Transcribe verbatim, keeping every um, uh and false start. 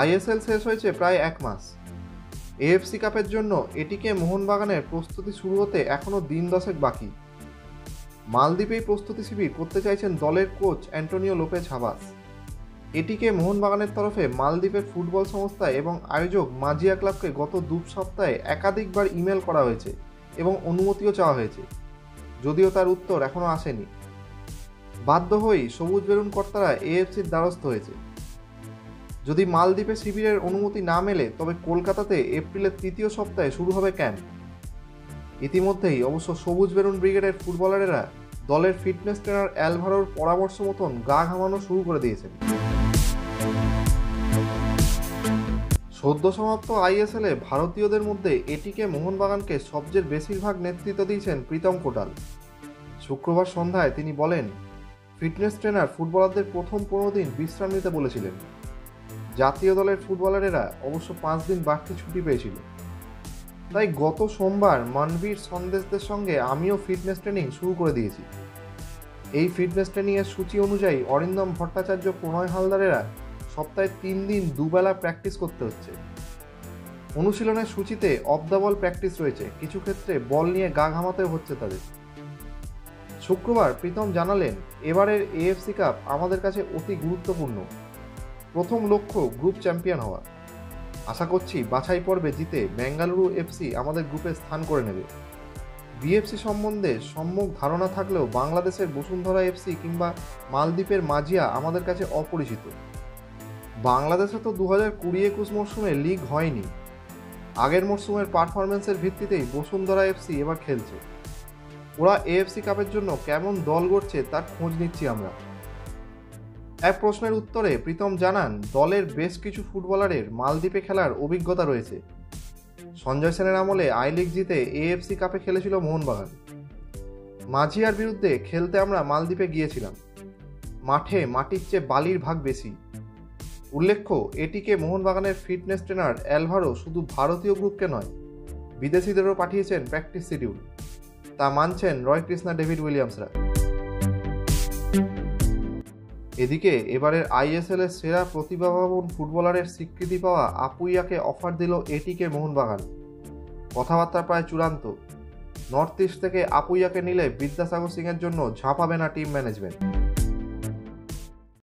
ISL শেষ হয়েছে প্রায় এক মাস। এএফসি কাপের জন্য এটিকে মোহনবাগানের প্রস্তুতি শুরু হতে এখনও দিন দশেক বাকি। মালদ্বীপেই প্রস্তুতি শিবির করতে চাইছেন দলের কোচ অ্যান্টোনিও লোপেজ হাবাস। এটিকে মোহনবাগানের তরফে মালদ্বীপের ফুটবল সংস্থা এবং আয়োজক মাজিয়া ক্লাবকে গত দু সপ্তাহে একাধিকবার ইমেল করা হয়েছে এবং অনুমতিও চাওয়া হয়েছে, যদিও তার উত্তর এখনও আসেনি। বাধ্য হয়েই সবুজ বেরুন কর্তারা এএফসির দ্বারস্থ হয়েছে। যদি মালদ্বীপে শিবিরের অনুমতি না মেলে তবে কলকাতাতে এপ্রিলের তৃতীয় সপ্তাহে শুরু হবে ক্যাম্প। ইতিমধ্যেই অবশ্য সবুজ বেরুন ব্রিগেডের ফুটবলারেরা দলের ফিটনেস ট্রেনার অ্যালভারোর পরামর্শ মতন গা ঘামানো শুরু করে দিয়েছেন। সদ্য সমাপ্ত আইএসএলে ভারতীয়দের মধ্যে এটিকে মোহনবাগানকে সবচেয়ে বেশিরভাগ নেতৃত্ব দিয়েছেন প্রীতম কোটাল। শুক্রবার সন্ধ্যায় তিনি বলেন, ফিটনেস ট্রেনার ফুটবলারদের প্রথম পনেরো দিন বিশ্রাম নিতে বলেছিলেন। জাতীয় দলের ফুটবলারেরা অবশ্য পাঁচ দিন বাড়তি ছুটি পেয়েছিল। তাই গত সোমবার মানবীর সন্দেশদের সঙ্গে আমিও ফিটনেস ট্রেনিং শুরু করে দিয়েছি। এই ফিটনেস ট্রেনিংয়ের সূচি অনুযায়ী অরিন্দম ভট্টাচার্য, প্রণয় হালদারেরা সপ্তাহে তিন দিন দুবেলা প্র্যাকটিস করতে হচ্ছে। অনুশীলনের সূচিতে অফ দ্য বল প্র্যাকটিস রয়েছে, কিছু ক্ষেত্রে বল নিয়ে গা ঘামাতেও হচ্ছে তাদের। শুক্রবার প্রীতম জানালেন, এবারের এএফসি কাপ আমাদের কাছে অতি গুরুত্বপূর্ণ। প্রথম লক্ষ্য গ্রুপ চ্যাম্পিয়ন হওয়া। আশা করছি বাছাই পর্বে জিতে বেঙ্গালুরু এফসি আমাদের গ্রুপে স্থান করে নেবে। বিএফসি সম্বন্ধে সম্যক ধারণা থাকলেও বাংলাদেশের বসুন্ধরা এফসি কিংবা মালদ্বীপের মাজিয়া আমাদের কাছে অপরিচিত। বাংলাদেশে তো দু হাজার কুড়ি একুশ মরশুমে লিগ হয়নি। আগের মরশুমের পারফরমেন্সের ভিত্তিতেই বসুন্ধরা এফসি এবার খেলছে। ওরা এএফসি কাপের জন্য কেমন দল গড়ছে তার খোঁজ নিচ্ছি আমরা। এক প্রশ্নের উত্তরে প্রীতম জানান, দলের বেশ কিছু ফুটবলারের মালদ্বীপে খেলার অভিজ্ঞতা রয়েছে। সঞ্জয় সেনের আমলে আই লিগ জিতে এএফসি কাপে খেলেছিল মোহনবাগান। মাঝিয়ার বিরুদ্ধে খেলতে আমরা মালদ্বীপে গিয়েছিলাম। মাঠে মাটির চেয়ে বালির ভাগ বেশি। উল্লেখ্য, এটিকে মোহনবাগানের ফিটনেস ট্রেনার অ্যালভারো শুধু ভারতীয় গ্রুপকে নয়, বিদেশিদেরও পাঠিয়েছেন প্র্যাকটিস শিডিউল। তা মানছেন রয় কৃষ্ণা, ডেভিড উইলিয়ামসরা। এদিকে এবারের আইএসএলের সেরা প্রতিভাবান ফুটবলারের স্বীকৃতি পাওয়া আপুইয়াকে অফার দিল এটিকে মোহনবাগান। কথাবার্তা প্রায় চূড়ান্ত। নর্থ ইস্ট থেকে আপুইয়াকে নিলে বিদ্যাসাগর সিংয়ের জন্য ঝাঁপাবে না টিম ম্যানেজমেন্ট।